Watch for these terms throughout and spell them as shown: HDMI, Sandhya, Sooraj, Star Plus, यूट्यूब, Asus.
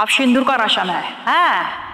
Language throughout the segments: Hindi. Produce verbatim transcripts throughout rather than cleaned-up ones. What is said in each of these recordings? आप सिंदूर का राशन है, है?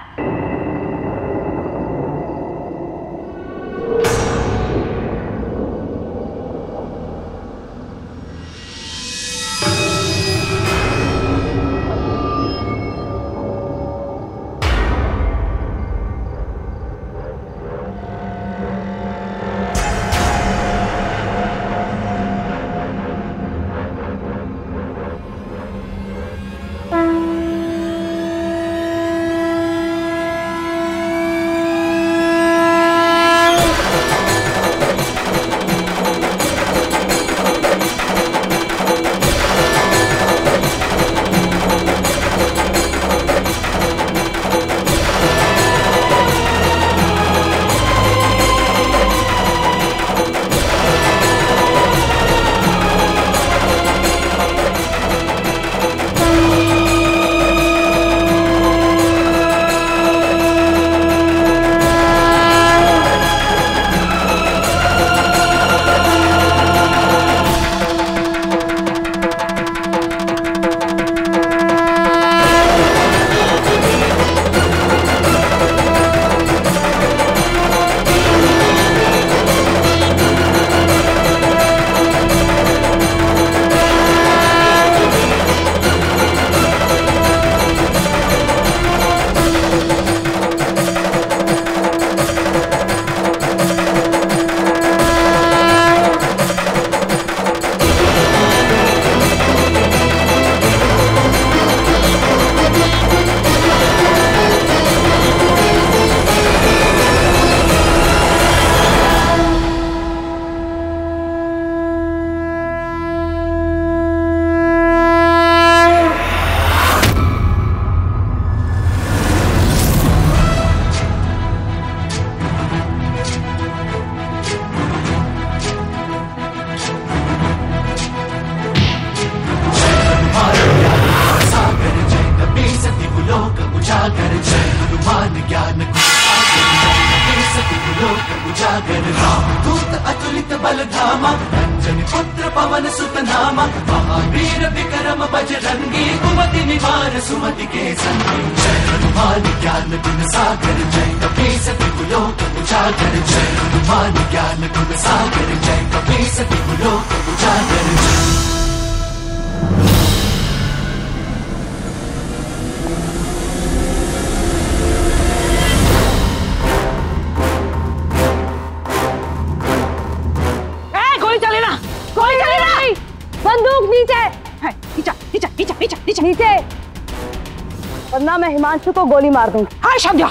हिमांशु को गोली मार दूंगी। हाँ शौक जा।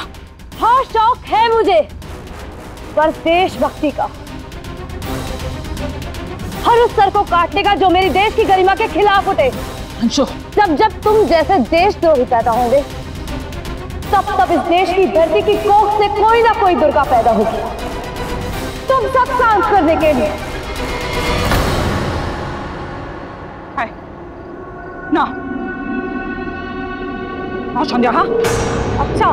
हाँ शौक है मुझे पर देशभक्ति का, हर उस सर को काटने का जो मेरी देश की गरिमा के खिलाफ उठे। अंशु, जब जब तुम जैसे देशद्रोही पैदा होंगे तब तब इस देश की धरती की कोख से कोई ना कोई दुर्गा पैदा होगी तुम सब शांत करने के लिए। ना संध्या, हाँ अच्छा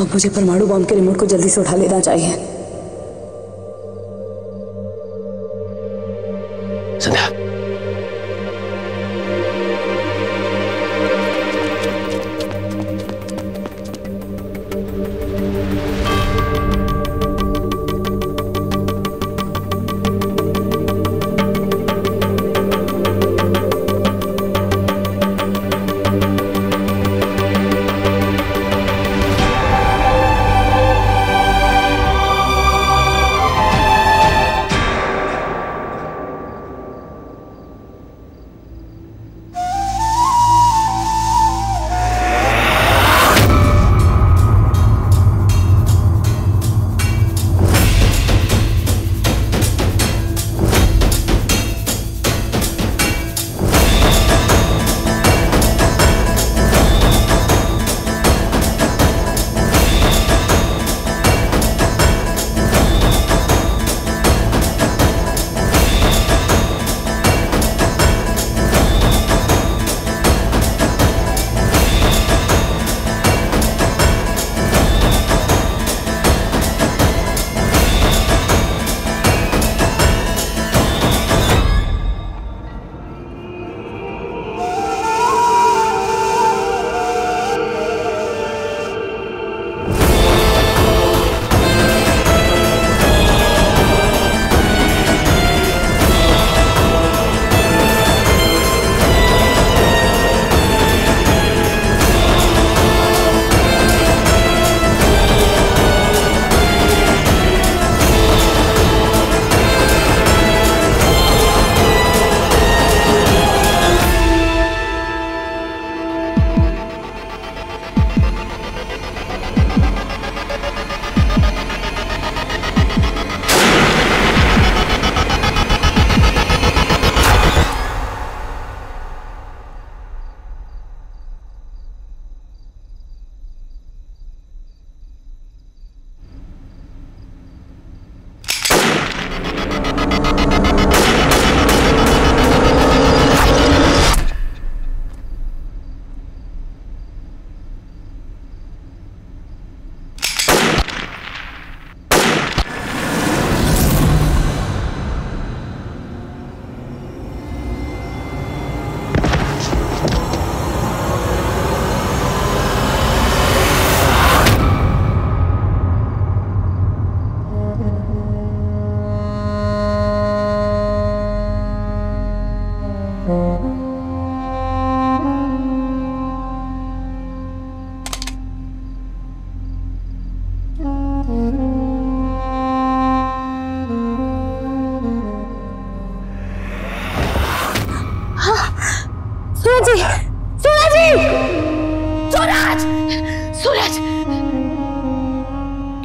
अब मुझे परमाणु बॉम्ब के रिमोट को जल्दी से उठा लेना चाहिए। संध्या,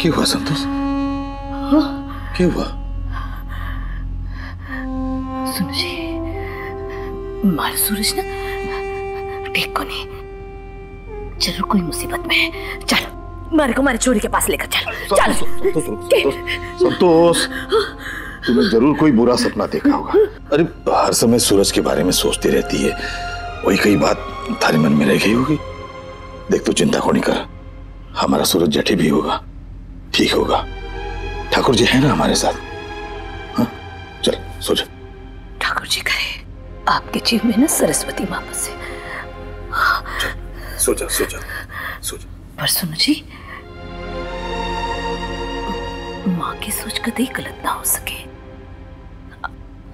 क्या हुआ संतोष? हाँ? क्या हुआ? सुनो जी, मार सूरज ना ठीक को नहीं, जरूर कोई मुसीबत में है। चलो मारे को मारे चोरी के पास लेकर चलो। चलो संतोष, संतोष तुम्हें जरूर कोई बुरा सपना देखा होगा। अरे हर समय सूरज के बारे में सोचती रहती है, वही कई बात थारे मन में रह गई होगी। देख तो चिंता को नहीं कर, हमारा सूरज जठे भी होगा, ठीक होगा। ठाकुर जी है ना हमारे साथ। हाँ चल सो जा। ठाकुर जी कहे आपके जीव में ना सरस्वती मां बसे। सो जा सो जा सो जा। पर सुनो जी, मां की सोच कतई गलत ना हो सके।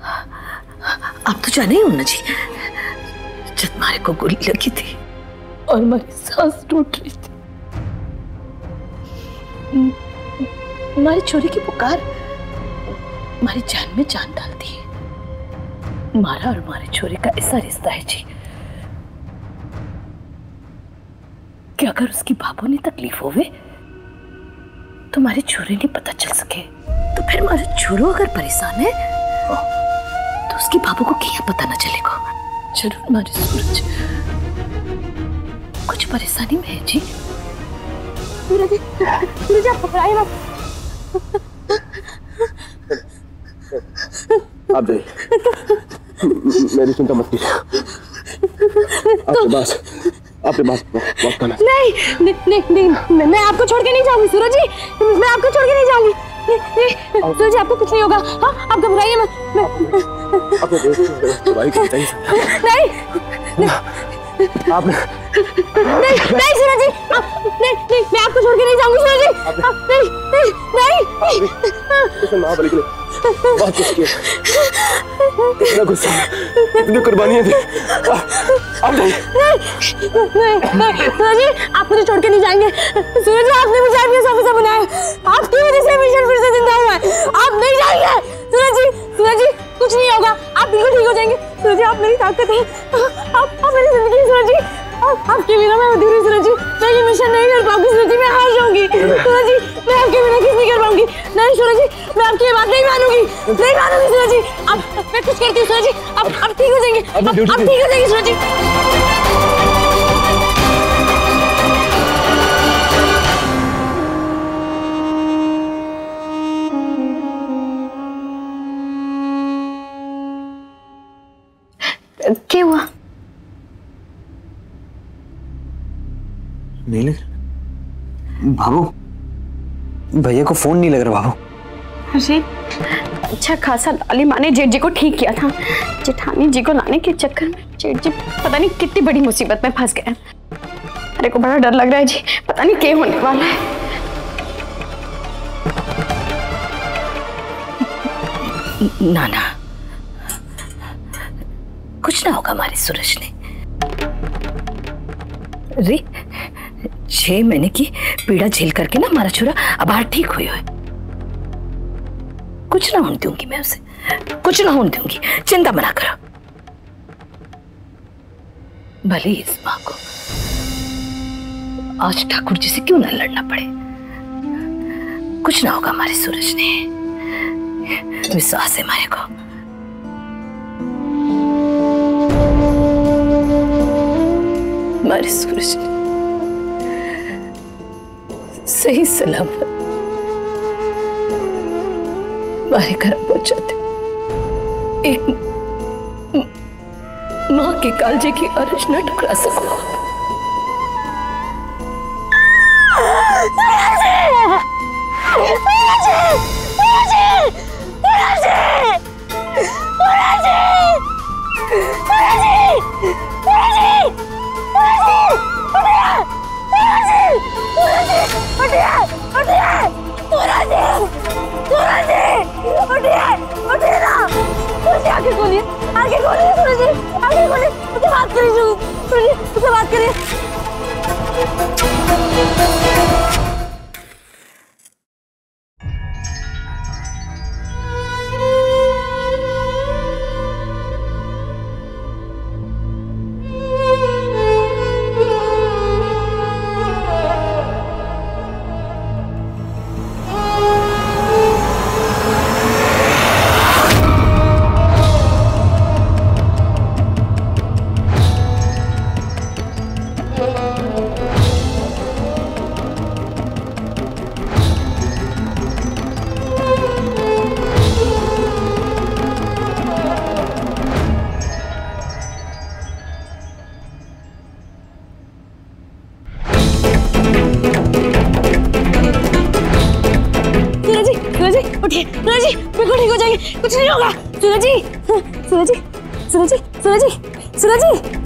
आप तो जाने ही हो ना जी, जब मारे को गोली लगी थी और मेरी सांस टूट रही थी, मारी छोरी की पुकार मारी जान में जान डालती है। मारा और मारी छोरी का ऐसा रिश्ता है जी कि अगर उसकी बाबू ने तकलीफ होवे तो मारी छोरी ने पता चल सके, तो फिर मारे छोरो अगर परेशान है तो उसकी बाबू को क्या पता ना चलेगा। जरूर मारे सूरज कुछ परेशानी में है जी। सूरज सूरज आप पकड़ाए ना। आप जाइए, मेरी चिंता मत कीजिए। आपके पास आपने बात बात करना। नहीं नहीं नहीं, मैं आपको छोड़ के नहीं जाऊंगी सूरज जी, मैं आपको छोड़ के नहीं जाऊंगी। सूरज जी आपको कुछ नहीं होगा, हाँ आप घबराइए मत। नहीं आपने नहीं नहीं सूरज जी, नहीं नहीं मैं आपको छोड़ के नहीं जाऊंगी सूरज जी, नहीं नहीं नहीं। इसने माँ बल्कि बहुत कुछ किया, इतना गुस्सा, इतनी कुर्बानियाँ दी। आप नहीं नहीं सूरज जी, आप मुझे छोड़ के नहीं जाएंगे। सूरज जी आपने मुझे आर्मी ऑफिसर बनाया, आपकी वजह से मिशन फिर से जिंदा हुआ है, आप नहीं जाएंगे। सूरज जी सूरज जी कुछ नहीं होगा, आप बिल्कुल ठीक हो जाएंगे। सूरज जी आप मेरी ताकत है, आप आप मेरी जिंदगी सूरज जी, आपके बिना मैं अधूरी सूरज जी, मैं ये मिशन नहीं कर पाऊंगी सूरज जी, मैं हार जाऊंगी सूरज जी, मैं आपके बिना किस नहीं कर पाऊंगी। नहीं सूरज जी मैं आपकी ये बात नहीं मानूंगी, नहीं मानूंगी सूरज जी, अब मैं कुछ करती हूँ सूरज जी, अब अब ठीक हो जाएंगे, अब ठीक हो जाएंगे सूरज जी। क्या हुआ? नहीं लग रहा बाबू, भैया को फोन नहीं लग रहा बाबू। अरे अच्छा खासा लाली माँ ने जेठ जी को ठीक किया था, जेठानी जी को लाने के चक्कर में जेठ जी पता नहीं कितनी बड़ी मुसीबत में फंस गए। अरे को बड़ा डर लग रहा है जी, पता नहीं क्या होने वाला है। ना ना कुछ ना होगा हमारे सूरज ने। अरे छह महीने की पीड़ा झेल करके ना हमारा छोरा अब हार ठीक हुई है। कुछ ना होने दूंगी मैं उसे, कुछ ना होने दूंगी, चिंता मना करो। भले इस माँ को आज ठाकुर जी से क्यों ना लड़ना पड़े, कुछ ना होगा हमारे सूरज ने, विश्वास है हमारे को। हमारे सूरज ने सही सलामत हमारे घर पहुंचाते, एक मां के कालजे की आरज़ न टुकरा सको। कुछ नहीं होगा सूरज जी, सूरज जी सूरज जी सूरज जी सूरज जी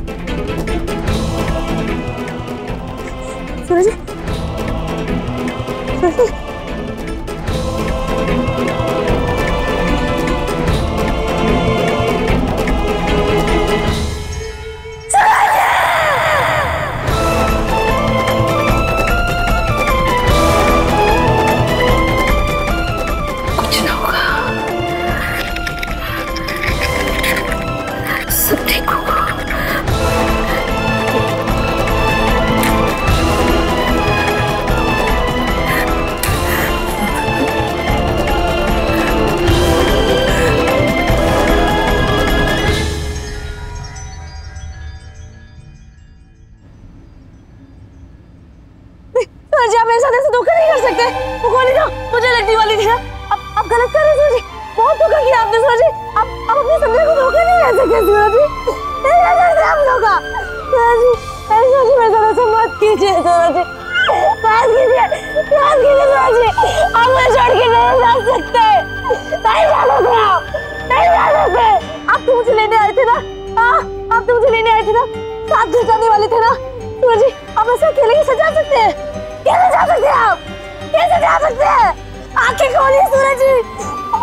सूरज जी सूरज जी आप अपने समय को धोखा नहीं दे सकते सूरज जी, नहीं दे सकते आप लोग। ऐसा मत कीजिए सोराजी, राज कीजिए, राज कीजिए सोराजी, आप मुझे छोड़ के नहीं जा सकते, नहीं जा सकते आप, नहीं जा सकते। आप तो मुझे लेने आए थे ना, हाँ, आप तो मुझे लेने आए थे ना, साथ घर जाने वाले थे ना, सोराजी, आप ऐसा अकेले कैसे जा सकते हैं, कैसे जा सकते हैं आप, कैसे जा सकते हैं, आंखें खोलिए सोराजी,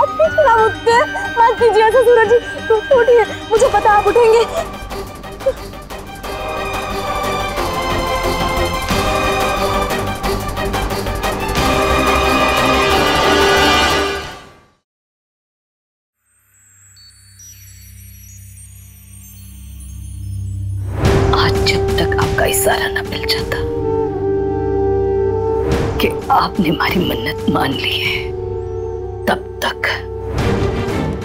आप कुछ ना मुझसे बात कीजिए ऐसा सोराजी, तुम उठिए, मुझे पता आप उठेंगे। सारा ना मिल जाता कि आपने हमारी मन्नत मान ली है, तब तक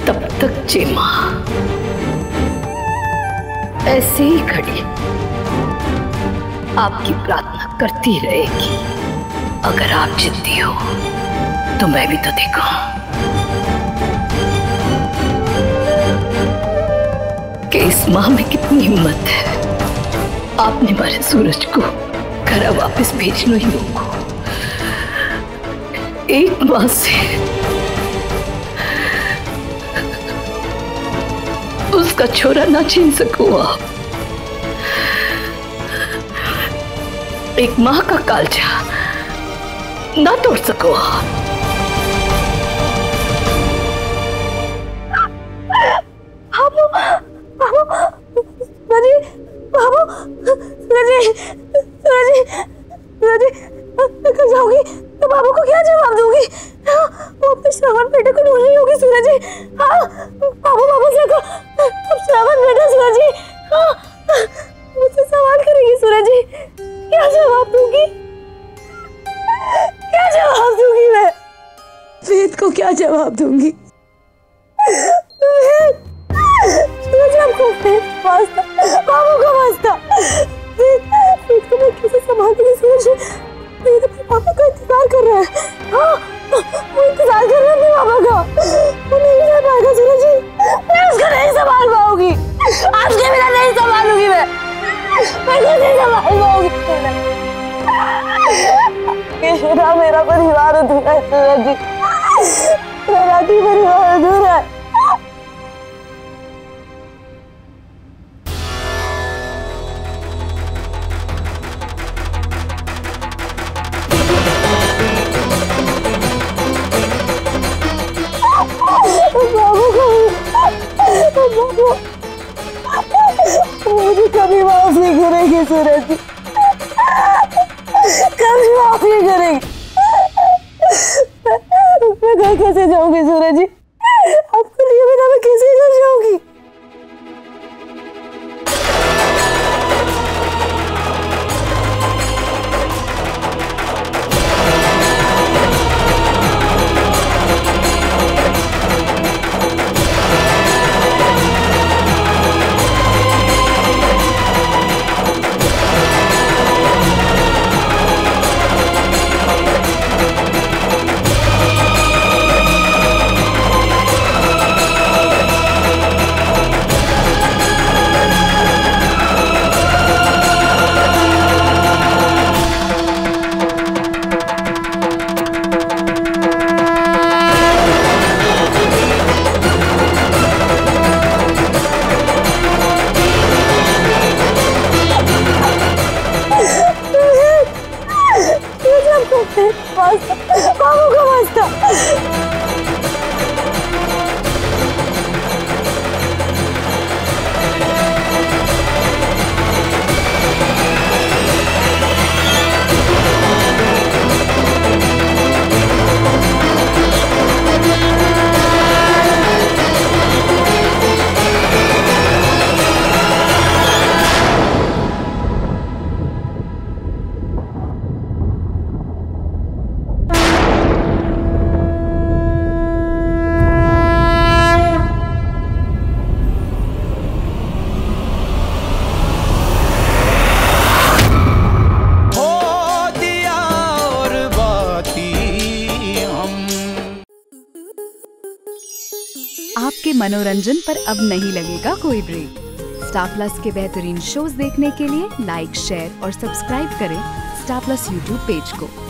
तब तक चेमा ऐसे ही खड़ी आपकी प्रार्थना करती रहेगी। अगर आप जिद्दी हो तो मैं भी तो देखूं कि इस माँ में कितनी हिम्मत है। आपने हमारे सूरज को घर वापस भेजना ही होगा। एक माह से उसका छोरा ना छीन सको आप, एक माह का कालजा ना तोड़ सको आप। मनोरंजन पर अब नहीं लगेगा कोई ब्रेक। स्टार प्लस के बेहतरीन शोज देखने के लिए लाइक, शेयर और सब्सक्राइब करें स्टार प्लस यूट्यूब पेज को।